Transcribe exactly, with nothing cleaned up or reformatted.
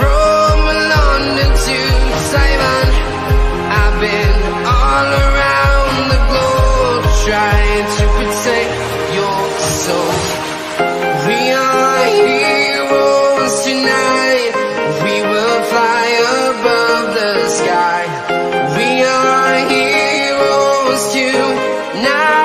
from London to Taiwan. I've been all around the globe, trying to protect your soul. We are heroes tonight. We will fly above the sky. We are heroes tonight.